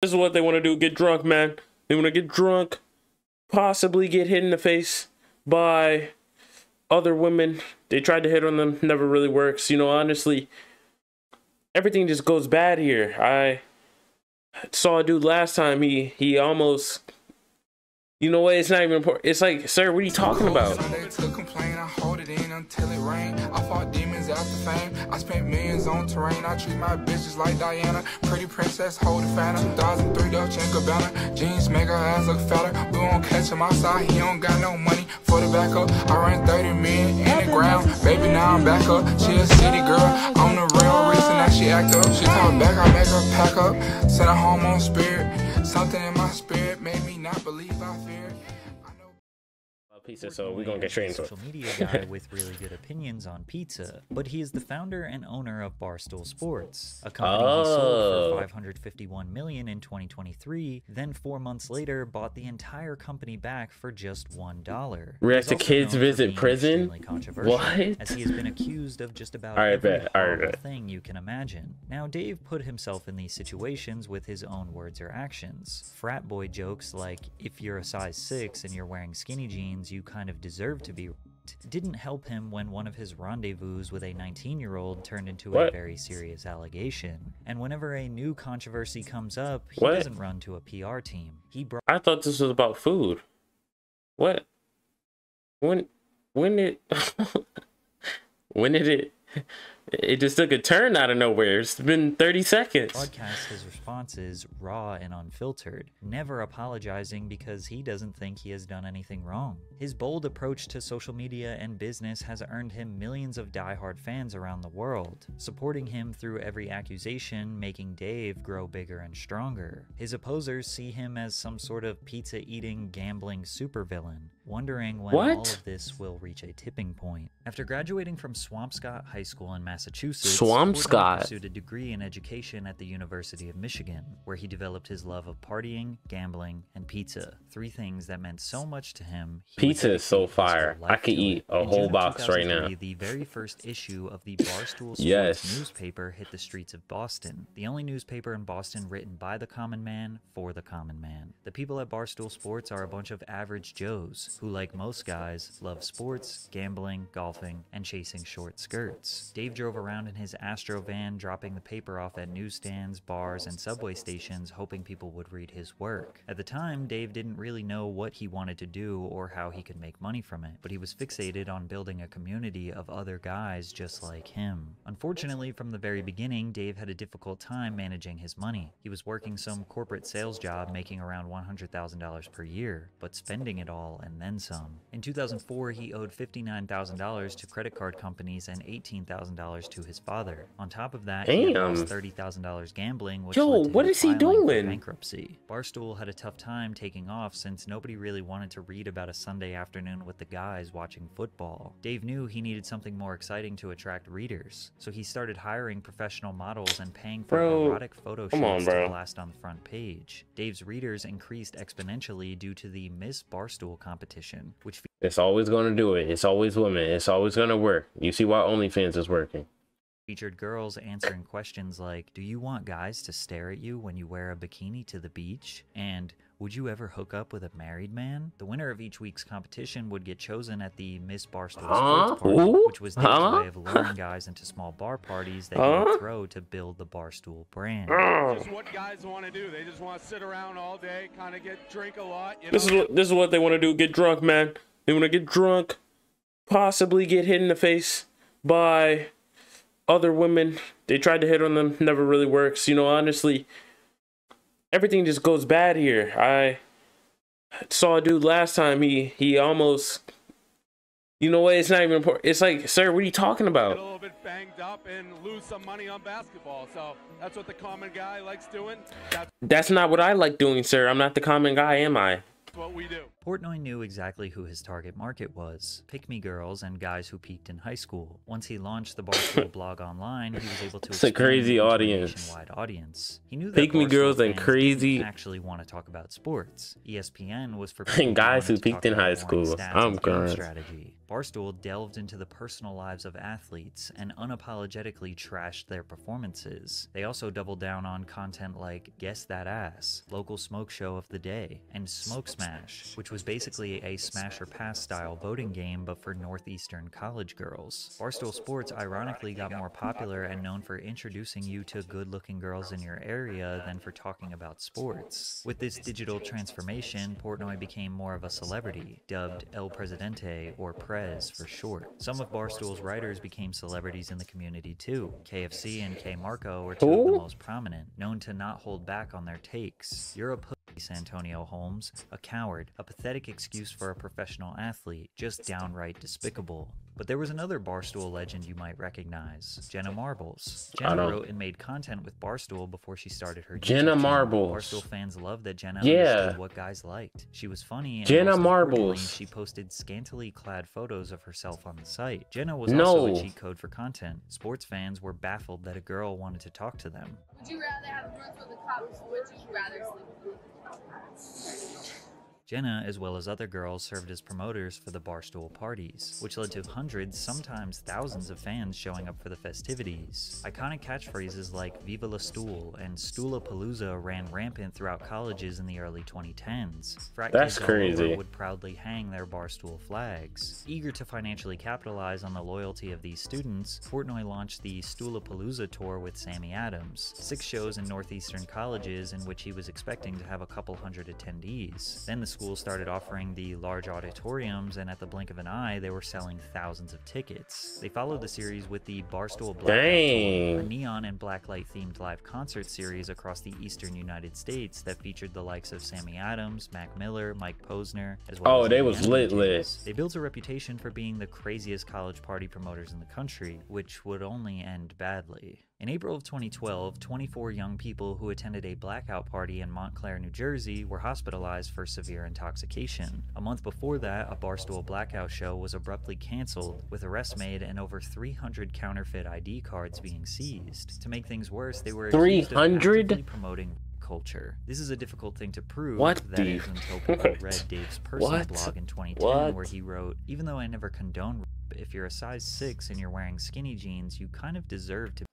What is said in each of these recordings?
This is what they want to do, get drunk, man. They want to get drunk, possibly get hit in the face by other women. They tried to hit on them, never really works. You know, honestly, everything just goes bad here. I saw a dude last time, he almost, you know what, it's not even important. It's like, sir, what are you talking about? I fought demons after fame. I spent millions on terrain. I treat my bitches like Diana. Pretty princess, hold a fan. 2003 Dolce & Gabbana. Jeans make her ass look fatter. We won't catch him outside. He don't got no money for the backup. I ran 30 million in the ground. Baby, now I'm back up. She a city girl. On the real reason that she act up. She called back. I make her pack up. Sent her home on spirit. Something in my spirit made me not believe I feared. Pizza, so we're gonna get trained. Social media guy with really good opinions on pizza, but he is the founder and owner of Barstool Sports, a company he sold for $551 million in 2023. Then 4 months later, bought the entire company back for just $1. React to kids visit prison. What? As he has been accused of just about every thing you can imagine. Now Dave put himself in these situations with his own words or actions. Frat boy jokes like, "If you're a size 6 and you're wearing skinny jeans, you kind of deserve to be right," didn't help him when one of his rendezvous with a 19-year-old turned into a very serious allegation. And whenever a new controversy comes up, he doesn't run to a PR team. He brought— I thought this was about food. What? When did it just took a turn out of nowhere. It's been 30 seconds. Broadcasts his responses raw and unfiltered, never apologizing because he doesn't think he has done anything wrong. His bold approach to social media and business has earned him millions of diehard fans around the world, supporting him through every accusation, making Dave grow bigger and stronger. His opposers see him as some sort of pizza-eating, gambling supervillain, wondering when all of this will reach a tipping point. After graduating from Swampscott High School in Massachusetts, Portnoy pursued a degree in education at the University of Michigan, where he developed his love of partying, gambling, and pizza. Three things that meant so much to him. Pizza is so fire. I could eat a whole box right now. The very first issue of the Barstool Sports newspaper hit the streets of Boston, the only newspaper in Boston written by the common man for the common man. The people at Barstool Sports are a bunch of average Joes who, like most guys, love sports, gambling, golfing, and chasing short skirts. Dave drove around in his Astro van, dropping the paper off at newsstands, bars, and subway stations, hoping people would read his work. At the time, Dave didn't really know what he wanted to do or how he could make money from it, but he was fixated on building a community of other guys just like him. Unfortunately, from the very beginning, Dave had a difficult time managing his money. He was working some corporate sales job, making around $100,000 per year, but spending it all and then some. In 2004, he owed $59,000 to credit card companies and $18,000 to his father. On top of that, he lost $30,000 gambling, which led to bankruptcy. Barstool had a tough time taking off since nobody really wanted to read about a Sunday afternoon with the guys watching football. Dave knew he needed something more exciting to attract readers, so he started hiring professional models and paying for erotic photo shoots to last on the front page. Dave's readers increased exponentially due to the Miss Barstool competition, which— it's always going to do it. It's always women. It's always going to work. You see why OnlyFans is working. Featured girls answering questions like, "Do you want guys to stare at you when you wear a bikini to the beach?" and "Would you ever hook up with a married man?" The winner of each week's competition would get chosen at the Miss Barstool Sports Party, which was Dave's way of luring guys into small bar parties that he would throw to build the Barstool brand. Just what guys want to do. They just want to sit around all day, kind of drink a lot. This is what they want to do. Get drunk, man. They want to get drunk, possibly get hit in the face by other women. They tried to hit on them, never really works. You know, honestly, everything just goes bad here. I saw a dude last time, he almost, you know what, it's not even important. It's like, sir, what are you talking about? Get a little bit banged up and lose some money on basketball. So that's what the common guy likes doing. That's not what I like doing, sir. I'm not the common guy, am I? What we do. Portnoy knew exactly who his target market was, pick-me girls and guys who peaked in high school. Once he launched the Barstool blog online, he was able to expand nationwide audience. He knew that pick-me girls and crazy actually want to talk about sports. ESPN was for people and guys who peaked in high school. I'm crying. Strategy. Barstool delved into the personal lives of athletes and unapologetically trashed their performances. They also doubled down on content like Guess That Ass, Local Smoke Show of the Day, and Smoke Smash, which was basically a smash or pass style voting game but for Northeastern college girls. Barstool Sports ironically got more popular and known for introducing you to good-looking girls in your area than for talking about sports. With this digital transformation, Portnoy became more of a celebrity, dubbed El Presidente or Prez for short. Some of Barstool's writers became celebrities in the community too. KFC and K Marco were two of the most prominent, known to not hold back on their takes. You're a Santonio Holmes, a coward, a pathetic excuse for a professional athlete, just downright despicable. But there was another Barstool legend you might recognize, Jenna Marbles. Jenna wrote and made content with Barstool before she started her YouTube channel. Barstool fans loved that Jenna understood what guys liked. She was funny, and Jenna Marbles. She posted scantily clad photos of herself on the site. Jenna was also a cheat code for content. Sports fans were baffled that a girl wanted to talk to them. Would you rather have a room for the cops, or would you rather sleep with Jenna, as well as other girls, served as promoters for the Barstool parties, which led to hundreds, sometimes thousands of fans showing up for the festivities. Iconic catchphrases like Viva la Stool and Stoolapalooza ran rampant throughout colleges in the early 2010s. Frat kids all over would proudly hang their Barstool flags. Eager to financially capitalize on the loyalty of these students, Portnoy launched the Stoolapalooza tour with Sammy Adams, 6 shows in Northeastern colleges in which he was expecting to have a couple hundred attendees. Then the school started offering the large auditoriums, and at the blink of an eye, they were selling thousands of tickets. They followed the series with the Barstool Blackout Tour, a neon and blacklight themed live concert series across the eastern United States that featured the likes of Sammy Adams, Mac Miller, Mike Posner, as well as They built a reputation for being the craziest college party promoters in the country, which would only end badly. In April of 2012, 24 young people who attended a blackout party in Montclair, New Jersey were hospitalized for severe intoxication. A month before that, a Barstool blackout show was abruptly canceled, with arrests made and over 300 counterfeit ID cards being seized. To make things worse, they were accused of actively promoting culture. This is a difficult thing to prove. Until people read Dave's personal blog in 2010 where he wrote, "Even though I never condone rape, if you're a size 6 and you're wearing skinny jeans, you kind of deserve to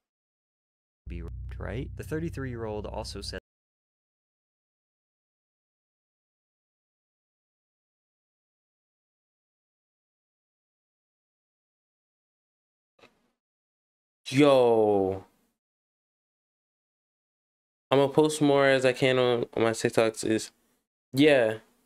be raped, right?" The 33-year-old also said I'm gonna post more as I can on my TikToks.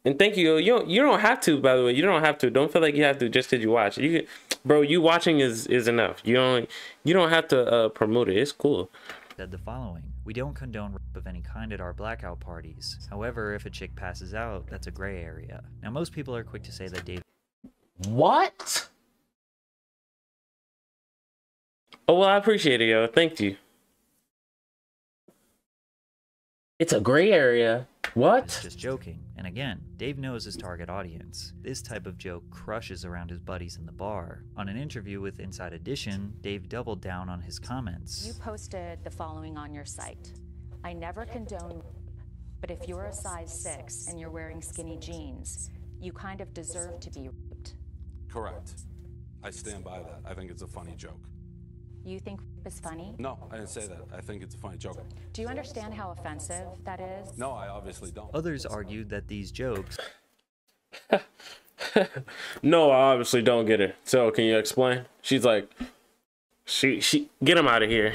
And thank you. You don't have to, by the way. You don't have to. Don't feel like you have to just because you watch. You bro, you watching is enough. You don't have to promote it. It's cool. Said the following: "We don't condone rape of any kind at our blackout parties. However, if a chick passes out, that's a gray area." Now, most people are quick to say that Dave. Oh, well, I appreciate it, yo. Thank you. It's a gray area. It's just joking. And again, Dave knows his target audience. This type of joke crushes around his buddies in the bar. On an interview with Inside Edition, Dave doubled down on his comments. "You posted the following on your site. I never condone, but if you're a size 6 and you're wearing skinny jeans, you kind of deserve to be raped." Correct. I stand by that. I think it's a funny joke. You think it's funny? No, I didn't say that. I think it's a funny joke. Do you understand how offensive that is? No, I obviously don't. Others argued that these jokes... No, I obviously don't get it. So, can you explain? She's like... She get him out of here.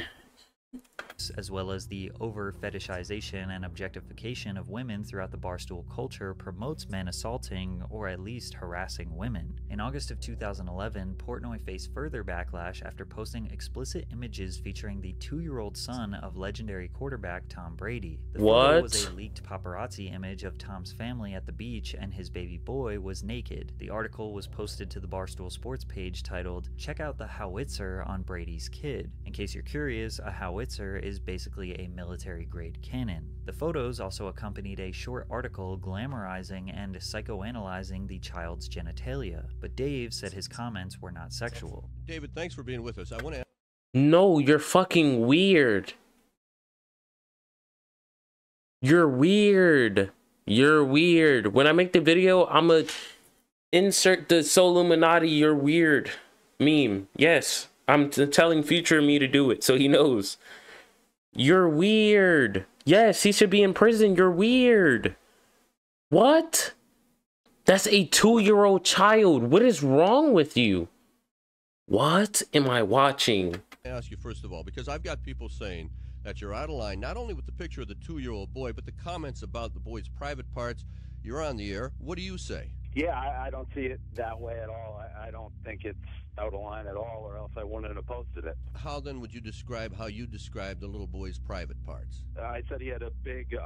As well as the over-fetishization and objectification of women throughout the Barstool culture promotes men assaulting or at least harassing women. In August of 2011, Portnoy faced further backlash after posting explicit images featuring the 2-year-old son of legendary quarterback Tom Brady. The photo was a leaked paparazzi image of Tom's family at the beach, and his baby boy was naked. The article was posted to the Barstool Sports page titled, "Check out the howitzer on Brady's kid." In case you're curious, a howitzer is basically a military-grade cannon. The photos also accompanied a short article glamorizing and psychoanalyzing the child's genitalia, but Dave said his comments were not sexual. David, thanks for being with us. I want to ask— No, you're fucking weird. You're weird. You're weird. When I make the video, I'ma insert the Soluminati you're weird meme. Yes. I'm telling future me to do it, so he knows. You're weird. Yes, he should be in prison. You're weird. What? That's a 2-year-old child. What is wrong with you? What am I watching? I ask you first of all, because I've got people saying that you're out of line, not only with the picture of the 2-year-old boy, but the comments about the boy's private parts. You're on the air. What do you say? Yeah, I don't see it that way at all. I don't think it's out of line at all, or else I wouldn't have posted it. How then would you describe how you described the little boy's private parts? I said he had a big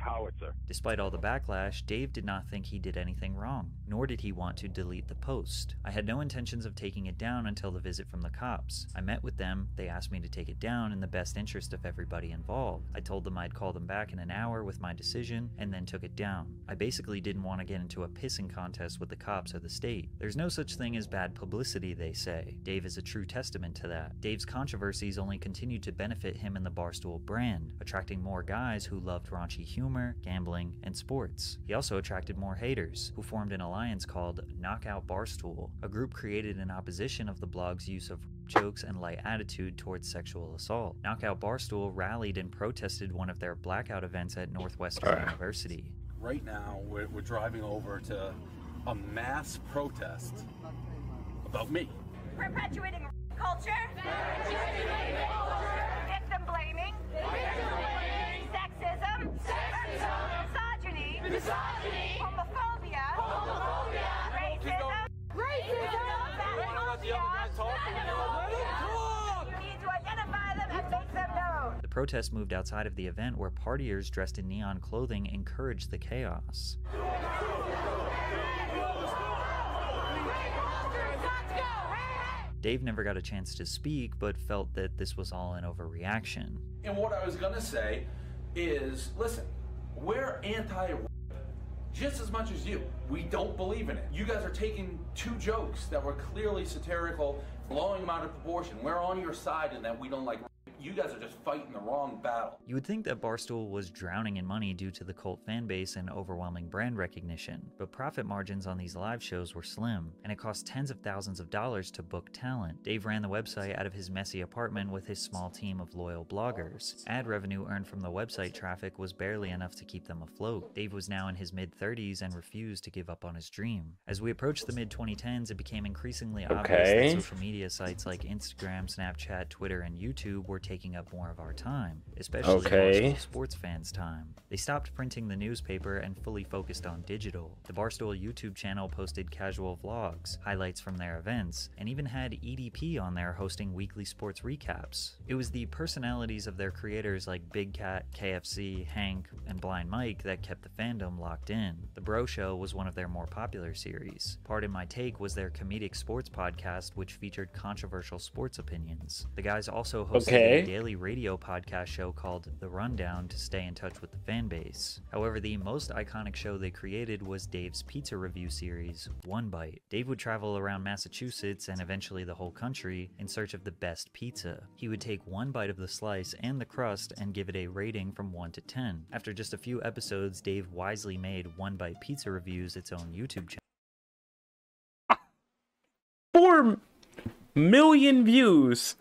howitzer. Despite all the backlash, Dave did not think he did anything wrong, nor did he want to delete the post. I had no intentions of taking it down until the visit from the cops. I met with them, they asked me to take it down in the best interest of everybody involved. I told them I'd call them back in an hour with my decision, and then took it down. I basically didn't want to get into a pissing contest with the cops or the state. There's no such thing as bad publicity, they say. Dave is a true testament to that. Dave's controversies only continued to benefit him and the Barstool brand, attracting more guys who loved raunchy humor, gambling, and sports. He also attracted more haters, who formed an alliance called Knockout Barstool, a group created in opposition of the blog's use of jokes and light attitude towards sexual assault. Knockout Barstool rallied and protested one of their blackout events at Northwestern University. Right now, we're driving over to a mass protest about me. Perpetuating culture. Victim blaming. Sexism. Misogyny. Homophobia. Racism. Xenophobia. You need to identify them and make them known. The protest moved outside of the event, where partiers dressed in neon clothing encouraged the chaos. Dave never got a chance to speak, but felt that this was all an overreaction. And what I was gonna say is, listen, we're anti-rape just as much as you. We don't believe in it. You guys are taking two jokes that were clearly satirical, blowing them out of proportion. We're on your side in that we don't like rape. You guys are just fighting the wrong battle. You would think that Barstool was drowning in money due to the cult fan base and overwhelming brand recognition, but profit margins on these live shows were slim, and it cost tens of thousands of dollars to book talent. Dave ran the website out of his messy apartment with his small team of loyal bloggers. Ad revenue earned from the website traffic was barely enough to keep them afloat. Dave was now in his mid-30s and refused to give up on his dream. As we approached the mid-2010s, it became increasingly obvious that social media sites like Instagram, Snapchat, Twitter, and YouTube were taking up more of our time, especially Barstool sports fans' time. They stopped printing the newspaper and fully focused on digital. The Barstool YouTube channel posted casual vlogs, highlights from their events, and even had EDP on there hosting weekly sports recaps. It was the personalities of their creators like Big Cat, KFC, Hank, and Blind Mike that kept the fandom locked in. The Bro Show was one of their more popular series. Pardon My Take was their comedic sports podcast, which featured controversial sports opinions. The guys also hosted a daily radio podcast show called The Rundown to stay in touch with the fan base. However, the most iconic show they created was Dave's pizza review series, One Bite. Dave would travel around Massachusetts and eventually the whole country in search of the best pizza. He would take one bite of the slice and the crust and give it a rating from 1 to 10. After just a few episodes, Dave wisely made One Bite Pizza Reviews its own YouTube channel. 4 million views.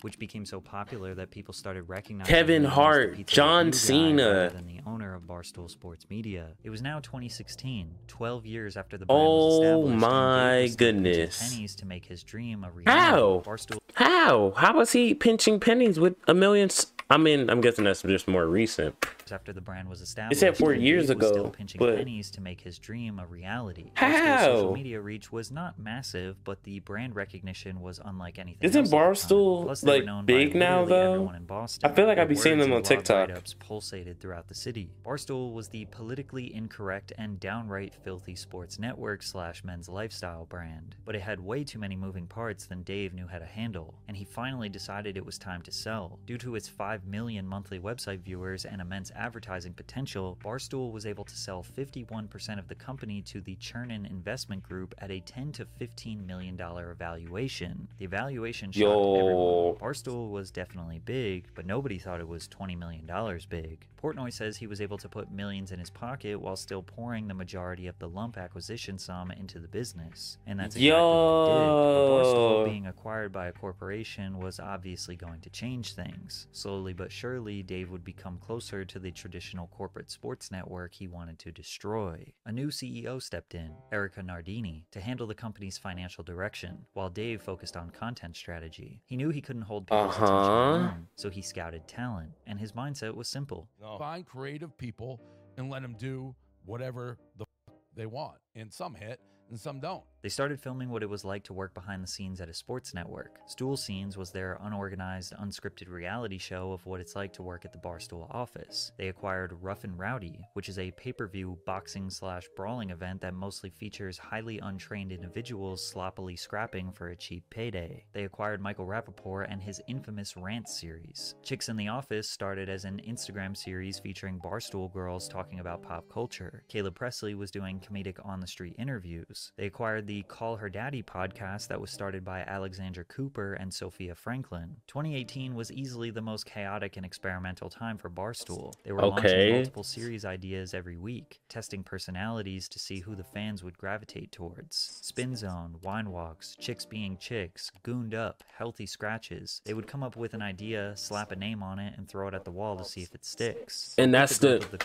Which became so popular that people started recognizing Kevin Hart, John Cena, than the owner of Barstool Sports Media. It was now 2016, 12 years after the brand was established. Oh my goodness! Pennies to make his dream a reality. How? Barstool. How? How was he pinching pennies with a million? I mean, I'm guessing that's just more recent. after the brand was established. It said 4 years ago, still pinching pennies to make his dream a reality. How? Social media reach was not massive, but the brand recognition was unlike anything. Isn't Barstool plus, like, big now though? In Boston, I feel like I'd be seeing them on TikTok. Write-ups pulsated throughout the city. Barstool was the politically incorrect and downright filthy sports network / men's lifestyle brand, but it had way too many moving parts than Dave knew how to handle, and he finally decided it was time to sell. Due to its 5 million monthly website viewers and immense advertising potential, Barstool was able to sell 51% of the company to the Chernin Investment Group at a $10 to $15 million valuation. The valuation shocked everyone. Barstool was definitely big, but nobody thought it was $20 million big. Portnoy says he was able to put millions in his pocket while still pouring the majority of the lump acquisition sum into the business. And that's exactly what he did. But Barstool being acquired by a corporation was obviously going to change things. Slowly but surely, Dave would become closer to the traditional corporate sports network he wanted to destroy. A new CEO stepped in, Erica Nardini, to handle the company's financial direction, while Dave focused on content strategy. He knew he couldn't hold people's attention alone, so he scouted talent, and his mindset was simple. Find creative people and let them do whatever the f they want, and some hit and some don't. They started filming what it was like to work behind the scenes at a sports network. Stool Scenes was their unorganized, unscripted reality show of what it's like to work at the Barstool office. They acquired Rough and Rowdy, which is a pay-per-view boxing/brawling event that mostly features highly untrained individuals sloppily scrapping for a cheap payday. They acquired Michael Rappaport and his infamous rant series. Chicks in the Office started as an Instagram series featuring Barstool girls talking about pop culture. Caleb Presley was doing comedic on-the-street interviews. They acquired the Call Her Daddy podcast that was started by Alexandra Cooper and Sophia Franklin. 2018 was easily the most chaotic and experimental time for Barstool. They were launching multiple series ideas every week, testing personalities to see who the fans would gravitate towards. Spin Zone, Wine Walks, Chicks Being Chicks, Gooned Up, Healthy Scratches. They would come up with an idea, slap a name on it, and throw it at the wall to see if it sticks. And that's the...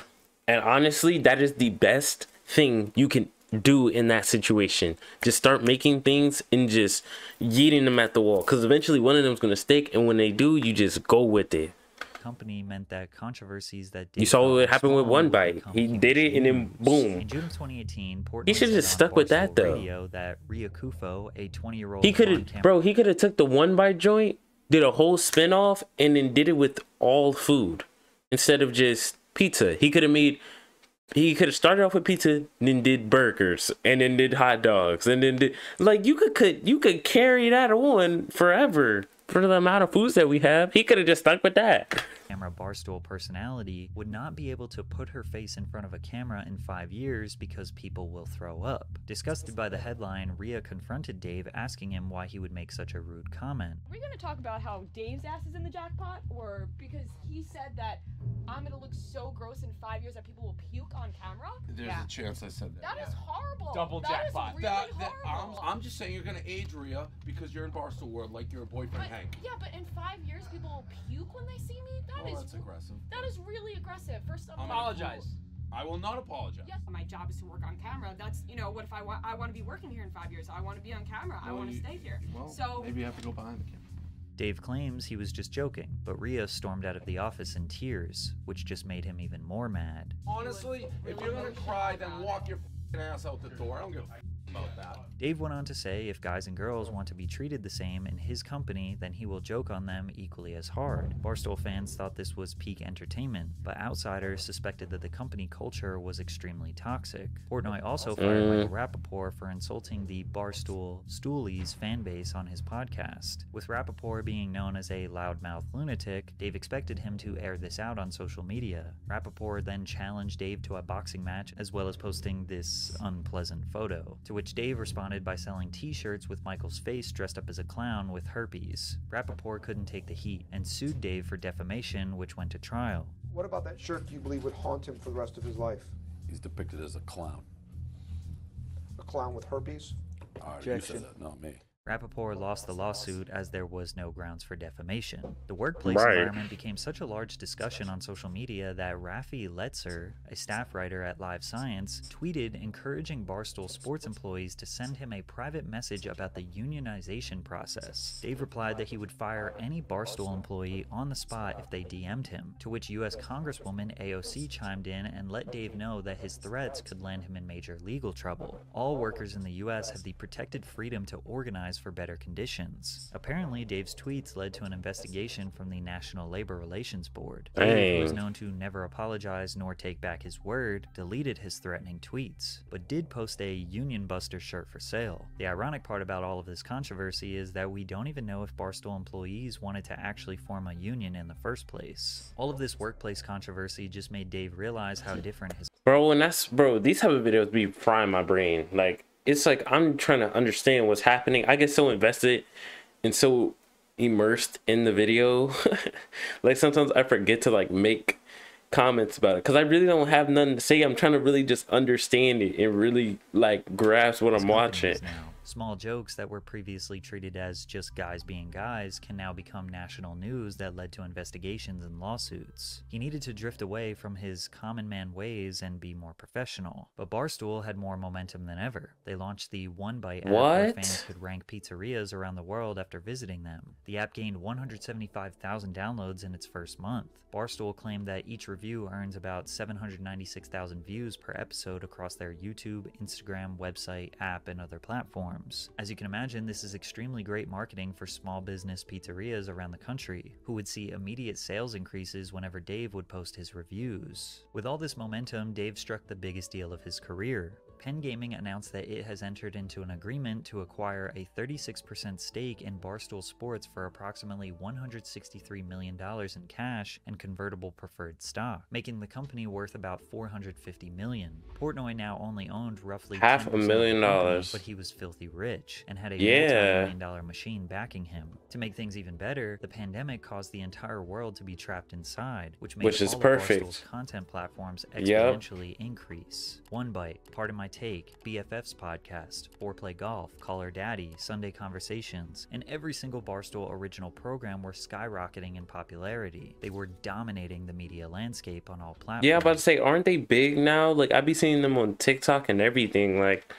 And honestly, that is the best thing you can do in that situation. Just start making things and just yeeting them at the wall, because eventually one of them's gonna stick, and when they do, you just go with it. Company meant that controversies that you saw what happened with One Bite. He did it, and then boom. In June of 2018, Portnoy, he should have stuck with that though. Radio that Ria Kufo, a 20-year-old, he could have, bro. He could have took the One Bite joint, did a whole spinoff, and then did it with all food instead of just pizza. He could have made. He could have started off with pizza, then did burgers, and then did hot dogs, and then did, like, you could carry that on forever for the amount of foods that we have. He could have just stuck with that. Camera Barstool personality would not be able to put her face in front of a camera in 5 years because people will throw up. Disgusted by the headline, Rhea confronted Dave, asking him why he would make such a rude comment. Are we going to talk about how Dave's ass is in the jackpot, or because he said that I'm going to look so gross in 5 years that people will puke on camera? There's a chance I said that. That is horrible. Double jackpot. Really horrible. I'm just saying you're going to age Rhea because you're in Barstool world, like your boyfriend Hank. Yeah, but in 5 years people will puke when they see me. That's aggressive. That is really aggressive. First of all, apologize. I will not apologize. Yes, my job is to work on camera. That's, you know, what if I want to be working here in 5 years? I want to be on camera. No, I want to stay here. Well, so maybe you have to go behind the camera. Dave claims he was just joking, but Rhea stormed out of the office in tears, which just made him even more mad. Honestly, if you're gonna cry, then walk your ass out the door. I don't give a about that. Dave went on to say if guys and girls want to be treated the same in his company, then he will joke on them equally as hard. Barstool fans thought this was peak entertainment, but outsiders suspected that the company culture was extremely toxic. Portnoy also fired Michael Rappaport for insulting the Barstool Stoolies fan base on his podcast. With Rappaport being known as a loudmouth lunatic, Dave expected him to air this out on social media. Rappaport then challenged Dave to a boxing match, as well as posting this unpleasant photo, to which Dave responded by selling t-shirts with Michael's face dressed up as a clown with herpes. Rappaport couldn't take the heat and sued Dave for defamation, which went to trial. What about that shirt do you believe would haunt him for the rest of his life? He's depicted as a clown. A clown with herpes? All right, you said that, not me. Rappaport lost the lawsuit as there was no grounds for defamation. The workplace environment became such a large discussion on social media that Rafi Letzer, a staff writer at Live Science, tweeted encouraging Barstool Sports employees to send him a private message about the unionization process. Dave replied that he would fire any Barstool employee on the spot if they DM'd him, to which U.S. Congresswoman AOC chimed in and let Dave know that his threats could land him in major legal trouble. All workers in the U.S. have the protected freedom to organize for better conditions. Apparently, Dave's tweets led to an investigation from the National Labor Relations Board. Dave, who was known to never apologize nor take back his word, deleted his threatening tweets, but did post a Union Buster shirt for sale. The ironic part about all of this controversy is that we don't even know if Barstool employees wanted to actually form a union in the first place. All of this workplace controversy just made Dave realize how different his— Bro, these type of videos be frying my brain. Like, it's like I'm trying to understand what's happening. I get so invested and so immersed in the video. Like sometimes I forget to like make comments about it because I really don't have nothing to say. I'm trying to really just understand it and really like grasp what I'm watching. Small jokes that were previously treated as just guys being guys can now become national news that led to investigations and lawsuits. He needed to drift away from his common man ways and be more professional. But Barstool had more momentum than ever. They launched the One Bite app where fans could rank pizzerias around the world after visiting them. The app gained 175,000 downloads in its first month. Barstool claimed that each review earns about 796,000 views per episode across their YouTube, Instagram, website, app, and other platforms. As you can imagine, this is extremely great marketing for small business pizzerias around the country, who would see immediate sales increases whenever Dave would post his reviews. With all this momentum, Dave struck the biggest deal of his career. Penn Gaming announced that it has entered into an agreement to acquire a 36% stake in Barstool Sports for approximately $163 million in cash and convertible preferred stock, making the company worth about $450 million. Portnoy now only owned roughly $500,000, but he was filthy rich and had a multi-million-dollar machine backing him. To make things even better, the pandemic caused the entire world to be trapped inside, which made all of Barstool's content platforms exponentially increase. One Bite, Part of My Take, BFF's podcast, Foreplay Golf, Call Her Daddy, Sunday Conversations, and every single Barstool original program were skyrocketing in popularity. They were dominating the media landscape on all platforms. Yeah, I was about to say, aren't they big now? Like, I'd be seeing them on TikTok and everything. Like,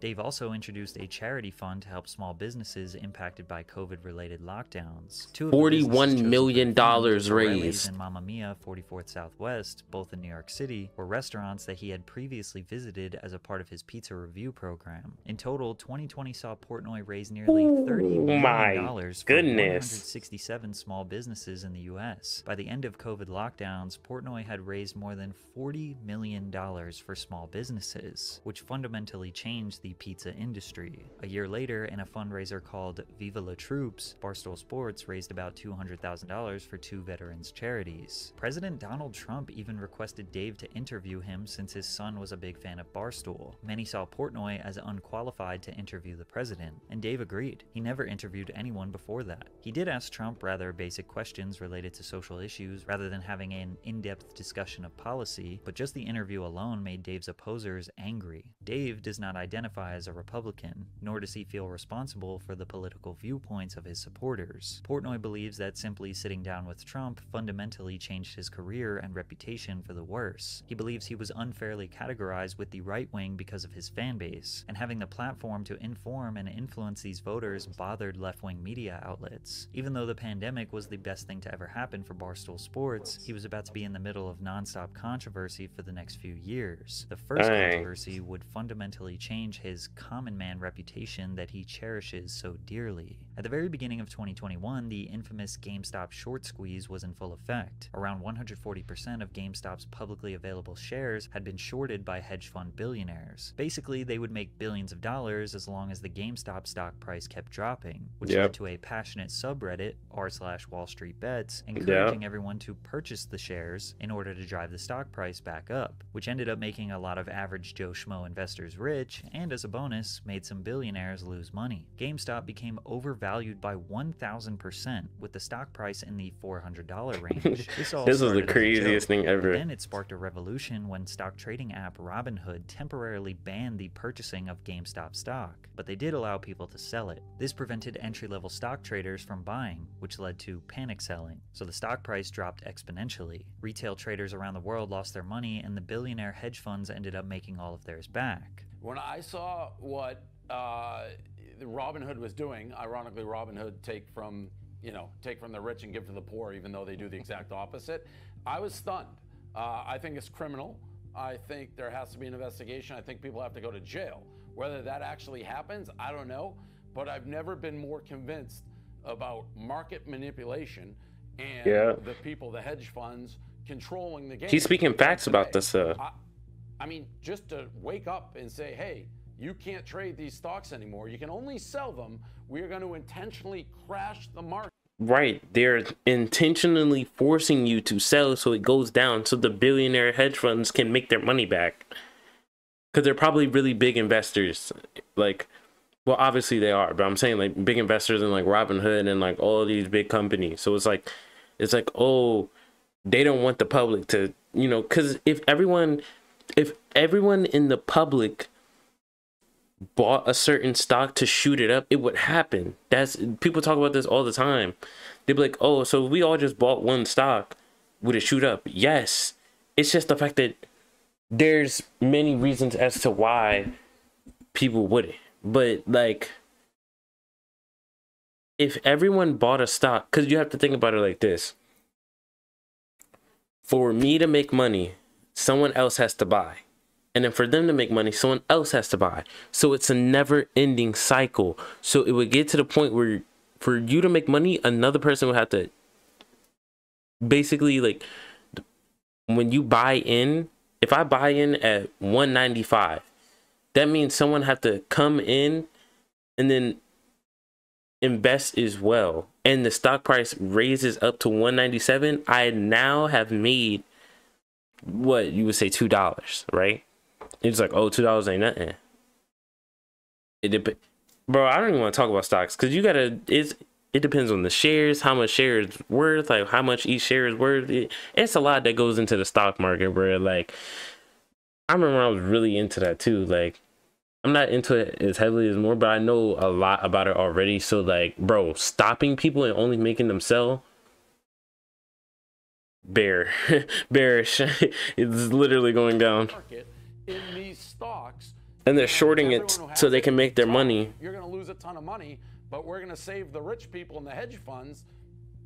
Dave also introduced a charity fund to help small businesses impacted by COVID-related lockdowns. $41 million raised. And Mamma Mia 44th Southwest, both in New York City, were restaurants that he had previously visited as a part of his pizza review program. In total, 2020 saw Portnoy raise nearly $30 million for 167 small businesses in the U.S. By the end of COVID lockdowns, Portnoy had raised more than $40 million for small businesses, which fundamentally changed the pizza industry. A year later, in a fundraiser called Viva La Troops, Barstool Sports raised about $200,000 for two veterans charities. President Donald Trump even requested Dave to interview him since his son was a big fan of Barstool. Many saw Portnoy as unqualified to interview the president, and Dave agreed. He never interviewed anyone before that. He did ask Trump rather basic questions related to social issues rather than having an in-depth discussion of policy, but just the interview alone made Dave's opposers angry. Dave does not identify as a Republican, nor does he feel responsible for the political viewpoints of his supporters. Portnoy believes that simply sitting down with Trump fundamentally changed his career and reputation for the worse. He believes he was unfairly categorized with the right wing because of his fan base, and having the platform to inform and influence these voters bothered left-wing media outlets. Even though the pandemic was the best thing to ever happen for Barstool Sports, he was about to be in the middle of non-stop controversy for the next few years. The first controversy would fundamentally change his common man reputation that he cherishes so dearly. At the very beginning of 2021, the infamous GameStop short squeeze was in full effect. Around 140% of GameStop's publicly available shares had been shorted by hedge fund billionaires. Basically, they would make billions of dollars as long as the GameStop stock price kept dropping, which led to a passionate subreddit, r/WallStreetBets, encouraging everyone to purchase the shares in order to drive the stock price back up, which ended up making a lot of average Joe Schmo investors rich, and as a bonus, made some billionaires lose money. GameStop became overvalued by 1,000%, with the stock price in the $400 range. This is the craziest thing ever. Then it sparked a revolution when stock trading app Robinhood temporarily temporarily banned the purchasing of GameStop stock, but they did allow people to sell it. This prevented entry-level stock traders from buying, which led to panic selling, so the stock price dropped exponentially. Retail traders around the world lost their money, and the billionaire hedge funds ended up making all of theirs back. When I saw what Robinhood was doing, ironically, Robinhood take from the rich and give to the poor, even though they do the exact opposite, I was stunned. I think it's criminal. I think there has to be an investigation. I think people have to go to jail. Whether that actually happens, I don't know, but I've never been more convinced about market manipulation and the people, the hedge funds, controlling the game. He's speaking facts about this. I mean, just to wake up and say, hey, you can't trade these stocks anymore. You can only sell them. We are going to intentionally crash the market. Right. They're intentionally forcing you to sell so it goes down so the billionaire hedge funds can make their money back. Because they're probably really big investors. Like, well, obviously they are. But I'm saying, like, big investors in, like, Robinhood and, like, all of these big companies. So it's like, oh, they don't want the public to, you know, because if everyone in the public bought a certain stock to shoot it up, it would happen. That's, people talk about this all the time. They'd be like, oh, so if we all just bought one stock, would it shoot up? Yes. It's just the fact that there's many reasons as to why people wouldn't. But, like, if everyone bought a stock, because you have to think about it like this. For me to make money, someone else has to buy. And then for them to make money, someone else has to buy. So it's a never-ending cycle. So it would get to the point where for you to make money, another person would have to basically, like, when you buy in, if I buy in at 195, that means someone have to come in and then invest as well. And the stock price raises up to 197. I now have made, what you would say, $2, right? It's like, oh, $2 ain't nothing. Bro, I don't even want to talk about stocks because you gotta. It depends on the shares, how much shares worth, like how much each share is worth. It's a lot that goes into the stock market, bro. Like, I remember I was really into that too. Like, I'm not into it as heavily as more, but I know a lot about it already. So, like, bro, stopping people and only making them sell. Bearish. It's literally going down. In these stocks, and they're shorting it so they can make their money. You're going to lose a ton of money, but we're going to save the rich people and the hedge funds.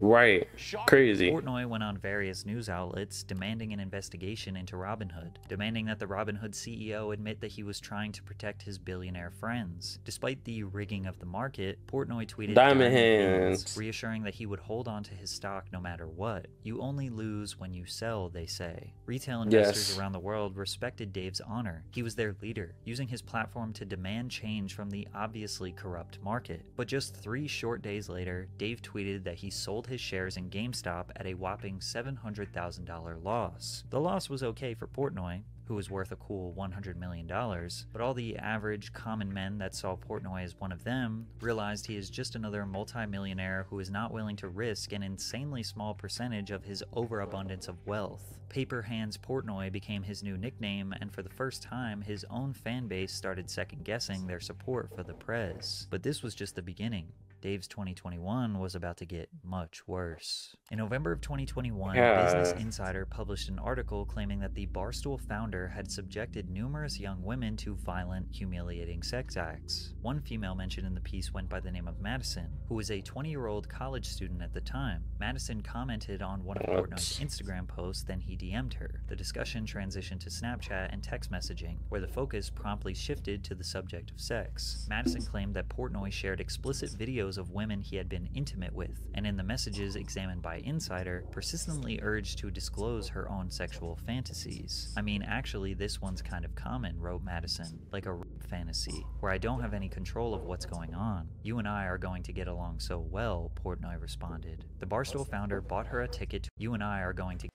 Right. Crazy. Portnoy went on various news outlets demanding an investigation into Robinhood, demanding that the Robinhood CEO admit that he was trying to protect his billionaire friends. Despite the rigging of the market, Portnoy tweeted diamond hands, reassuring that he would hold on to his stock no matter what. You only lose when you sell, they say. Retail investors around the world respected Dave's honor. He was their leader, using his platform to demand change from the obviously corrupt market. But just 3 short days later, Dave tweeted that he sold his shares in GameStop at a whopping $700,000 loss. The loss was okay for Portnoy, who was worth a cool $100 million, but all the average common men that saw Portnoy as one of them realized he is just another multimillionaire who is not willing to risk an insanely small percentage of his overabundance of wealth. Paper Hands Portnoy became his new nickname, and for the first time, his own fan base started second-guessing their support for the prez. But this was just the beginning. Dave's 2021 was about to get much worse. In November of 2021, Business Insider published an article claiming that the Barstool founder had subjected numerous young women to violent, humiliating sex acts. One female mentioned in the piece went by the name of Madison, who was a 20-year-old college student at the time. Madison commented on one of Portnoy's Instagram posts, then he DM'd her. The discussion transitioned to Snapchat and text messaging, where the focus promptly shifted to the subject of sex. Madison claimed that Portnoy shared explicit videos of women he had been intimate with, and in the messages examined by Insider, persistently urged to disclose her own sexual fantasies. I mean, actually, this one's kind of common, wrote Madison, like a rape fantasy, where I don't have any control of what's going on. You and I are going to get along so well, Portnoy responded. The Barstool founder bought her a ticket to You and I are going to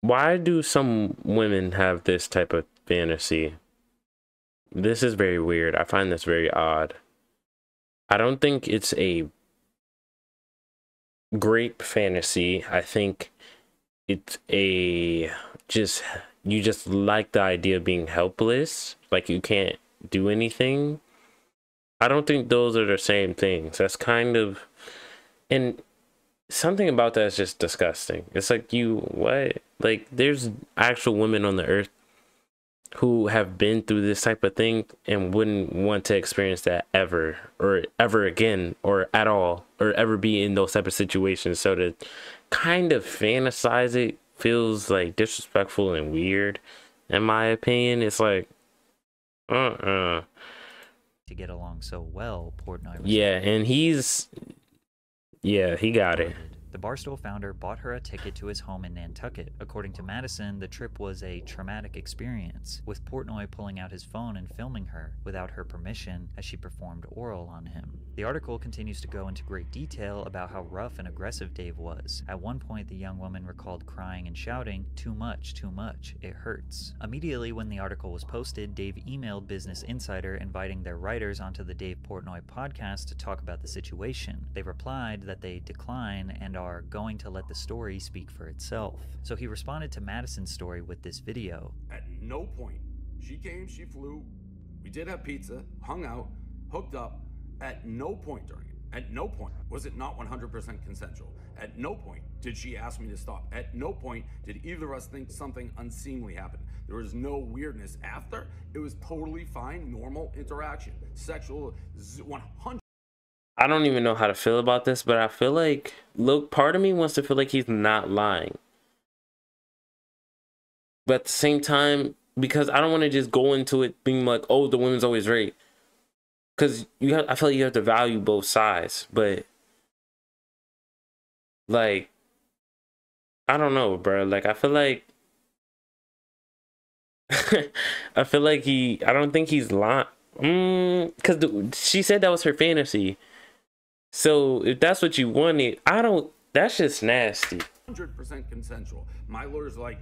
Why do some women have this type of fantasy? This is very weird. I find this very odd. I don't think it's a great fantasy. I think it's a you just like the idea of being helpless, like you can't do anything. I don't think those are the same things. That's kind of, and something about that is just disgusting. It's like, you what? Like, there's actual women on the earth who have been through this type of thing and wouldn't want to experience that ever, or ever again, or at all, or ever be in those type of situations. So to kind of fantasize it feels like disrespectful and weird, in my opinion. It's like, to get along so well, Portnoy. Yeah, and he's, yeah, he got it. The Barstool founder bought her a ticket to his home in Nantucket. According to Madison, the trip was a traumatic experience, with Portnoy pulling out his phone and filming her, without her permission, as she performed oral on him. The article continues to go into great detail about how rough and aggressive Dave was. At one point, the young woman recalled crying and shouting, "Too much, too much, it hurts." Immediately when the article was posted, Dave emailed Business Insider inviting their writers onto the Dave Portnoy podcast to talk about the situation. They replied that they decline and are going to let the story speak for itself. So he responded to Madison's story with this video. At no point, she came, she flew, we did have pizza, hung out, hooked up. At no point during it, at no point was it not 100% consensual. At no point did she ask me to stop. At no point did either of us think something unseemly happened. There was no weirdness after. It was totally fine, normal interaction, sexual, 100. I don't even know how to feel about this, but I feel like, look, part of me wants to feel like he's not lying. But at the same time, because I don't want to just go into it being like, oh, the woman's always right. Because I feel like you have to value both sides. But, like, I don't know, bro. Like, I feel like, I feel like I don't think he's lying. Because she said that was her fantasy. So if that's what you wanted, that's just nasty. 100% consensual. My lawyer's like,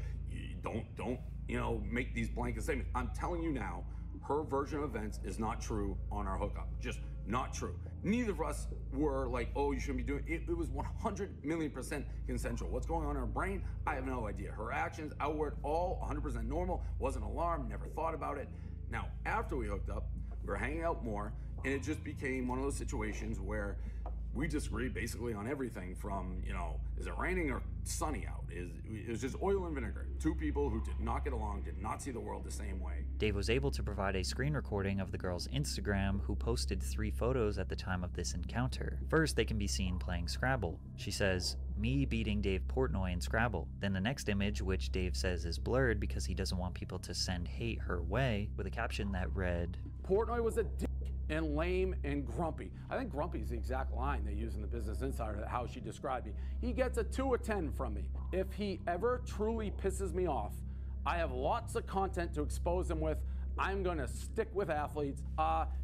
don't, you know, make these blanket statements. I'm telling you now, her version of events is not true on our hookup. Just not true. Neither of us were like, oh, you shouldn't be doing it. It was 100,000,000% consensual. What's going on in her brain? I have no idea. Her actions outward, all 100% normal. Wasn't alarmed, never thought about it. Now, after we hooked up, we were hanging out more, and it just became one of those situations where we disagreed basically on everything from, you know, is it raining or sunny out? It was just oil and vinegar. Two people who did not get along, did not see the world the same way. Dave was able to provide a screen recording of the girl's Instagram, who posted 3 photos at the time of this encounter. First, they can be seen playing Scrabble. She says, "Me beating Dave Portnoy in Scrabble." Then the next image, which Dave says is blurred because he doesn't want people to send hate her way, with a caption that read, "Portnoy was a dick and lame and grumpy." I think grumpy is the exact line they use in the Business Insider, how she described me. "He gets a 2/10 from me. If he ever truly pisses me off, I have lots of content to expose him with. I'm gonna stick with athletes."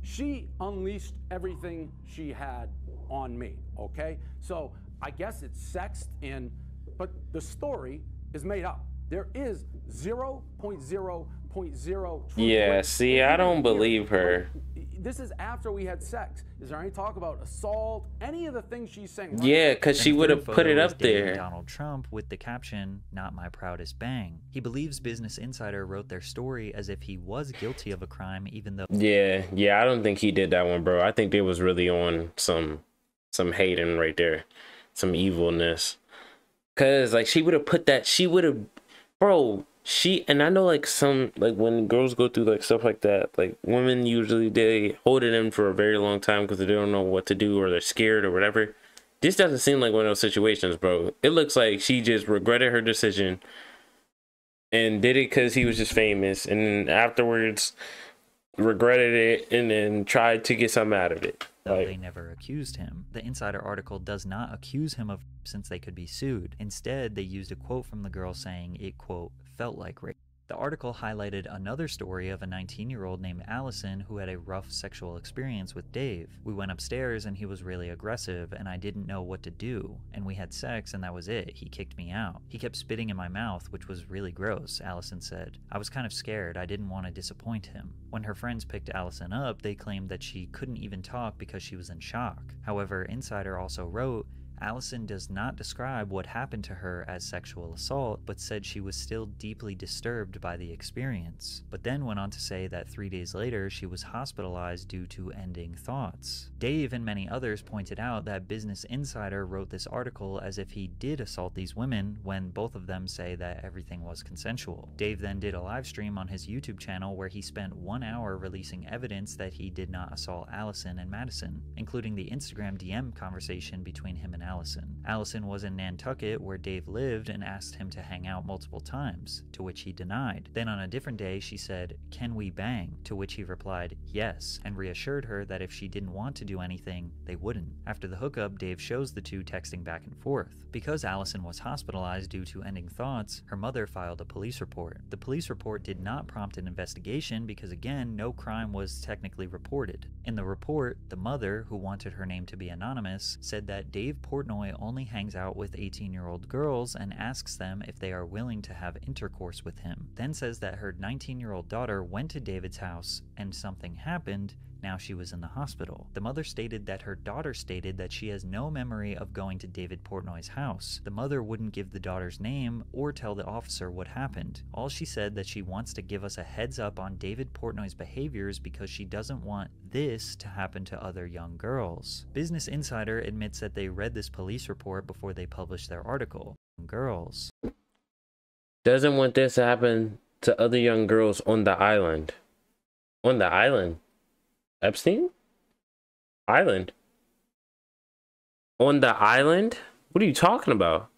She unleashed everything she had on me, okay? So I guess it's sexed in, but the story is made up. There is 0.0.0. Yeah, see, I don't believe her. This is after we had sex. Is there any talk about assault? Any of the things she's saying? Right? Yeah, because she would have put it up there. Donald Trump with the caption, "Not my proudest bang." He believes Business Insider wrote their story as if he was guilty of a crime, even though. Yeah, I don't think he did that one, bro. I think they was really on some hating right there, some evilness. Cause like she would have put that. She would have, bro. And I know, like, when girls go through, like, stuff like that, like, women usually, they hold it in for a very long time because they don't know what to do, or they're scared or whatever. This doesn't seem like one of those situations, bro. It looks like she just regretted her decision and did it because he was just famous, and then afterwards regretted it and then tried to get something out of it. Though they never accused him. The Insider article does not accuse him of, since they could be sued. Instead, they used a quote from the girl saying it, quote, "felt like rape." The article highlighted another story of a 19-year-old named Allison who had a rough sexual experience with Dave. "We went upstairs and he was really aggressive and I didn't know what to do. And we had sex and that was it. He kicked me out. He kept spitting in my mouth, which was really gross," Allison said. "I was kind of scared. I didn't want to disappoint him." When her friends picked Allison up, they claimed that she couldn't even talk because she was in shock. However, Insider also wrote, Allison does not describe what happened to her as sexual assault, but said she was still deeply disturbed by the experience, but then went on to say that 3 days later she was hospitalized due to ending thoughts. Dave and many others pointed out that Business Insider wrote this article as if he did assault these women, when both of them say that everything was consensual. Dave then did a live stream on his YouTube channel where he spent 1 hour releasing evidence that he did not assault Allison and Madison, including the Instagram DM conversation between him and Allison. Allison was in Nantucket where Dave lived and asked him to hang out multiple times, to which he denied. Then on a different day she said, "Can we bang?" to which he replied, "Yes," and reassured her that if she didn't want to do anything, they wouldn't. After the hookup, Dave shows the two texting back and forth. Because Allison was hospitalized due to ending thoughts, her mother filed a police report. The police report did not prompt an investigation because, again, no crime was technically reported. In the report, the mother, who wanted her name to be anonymous, said that Dave Portnoy only hangs out with 18-year-old girls and asks them if they are willing to have intercourse with him, then says that her 19-year-old daughter went to David's house and something happened. Now she was in the hospital. The mother stated that her daughter stated that she has no memory of going to David Portnoy's house. The mother wouldn't give the daughter's name or tell the officer what happened. All she said that she wants to give us a heads up on David Portnoy's behaviors because she doesn't want this to happen to other young girls. Business Insider admits that they read this police report before they published their article. Girls. Doesn't want this to happen to other young girls on the island. On the island? Epstein? Island? On the island? What are you talking about?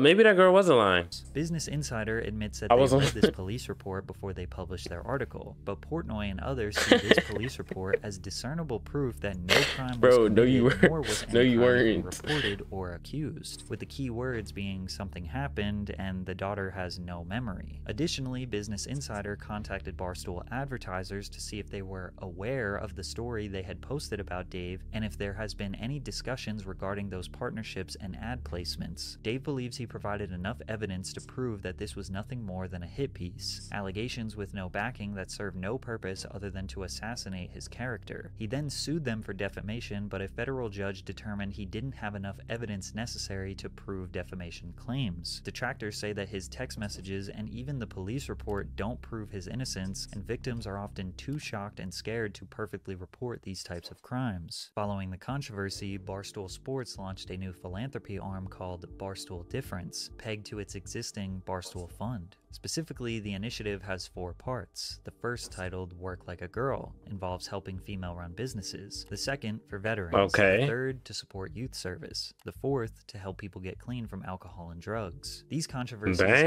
Maybe that girl wasn't lying. Business Insider admits that they read this police report before they published their article, but Portnoy and others see this police report as discernible proof that no crime was committed, nor was any crime reported or accused, with the key words being something happened and the daughter has no memory. Additionally, Business Insider contacted Barstool advertisers to see if they were aware of the story they had posted about Dave and if there has been any discussions regarding those partnerships and ad placements. Dave believes he provided enough evidence to prove that this was nothing more than a hit piece, allegations with no backing that served no purpose other than to assassinate his character. He then sued them for defamation, but a federal judge determined he didn't have enough evidence necessary to prove defamation claims. Detractors say that his text messages and even the police report don't prove his innocence, and victims are often too shocked and scared to perfectly report these types of crimes. Following the controversy, Barstool Sports launched a new philanthropy arm called Barstool Difference, pegged to its existing Barstool Fund. Specifically, the initiative has 4 parts. The first, titled Work Like a Girl, involves helping female-run businesses. The second, for veterans. Okay. The third, to support youth service. The fourth, to help people get clean from alcohol and drugs. These controversies have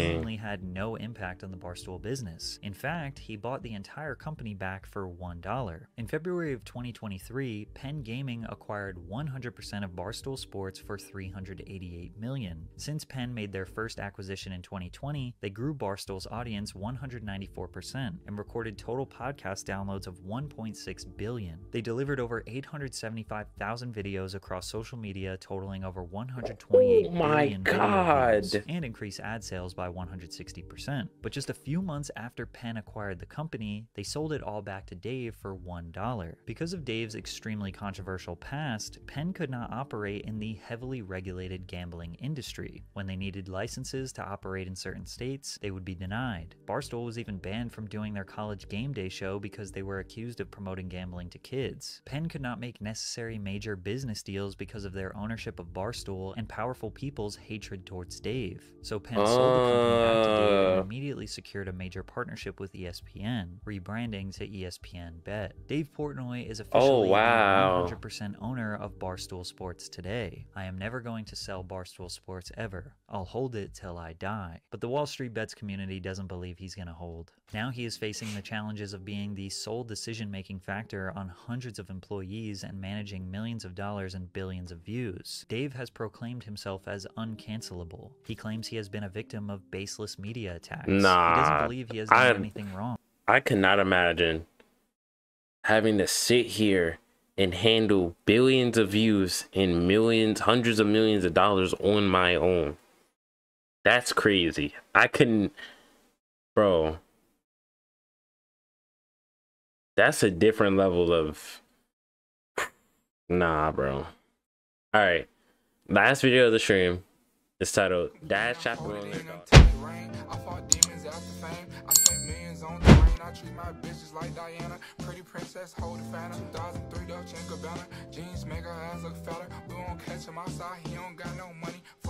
seemingly had no impact on the Barstool business. In fact, he bought the entire company back for $1. In February of 2023, Penn Gaming acquired 100% of Barstool Sports for $388 million. Since Penn made their first acquisition in 2020, they grew Barstool's audience 194% and recorded total podcast downloads of 1.6 billion. They delivered over 875,000 videos across social media, totaling over 128 billion videos, and increased ad sales by 160%. But just a few months after Penn acquired the company, they sold it all back to Dave for $1. Because of Dave's extremely controversial past, Penn could not operate in the heavily regulated gambling industry. When they needed licenses to operate in certain states, they would be denied. Barstool was even banned from doing their college game day show because they were accused of promoting gambling to kids. Penn could not make necessary major business deals because of their ownership of Barstool and powerful people's hatred towards Dave. So Penn sold the company back to Dave and immediately secured a major partnership with ESPN, rebranding to ESPN Bet. Dave Portnoy is officially 100% owner of Barstool Sports today. "I am never going to sell Barstool Sports ever. I'll hold it till I die." But the WallStreetBets community doesn't believe he's going to hold. Now he is facing the challenges of being the sole decision-making factor on hundreds of employees and managing millions of dollars and billions of views. Dave has proclaimed himself as uncancelable. He claims he has been a victim of baseless media attacks. He doesn't believe he has done anything wrong. I cannot imagine having to sit here and handle billions of views and millions, hundreds of millions of dollars on my own. That's crazy. I couldn't, bro. That's a different level of Nah, bro. All right. Last video of the stream is titled Dad Chapter One. I treat my bitches like Diana, pretty princess, hold a fan, 2003 Dolce & Gabbana, jeans make her ass look fatter, we won't catch him outside, he don't got no money for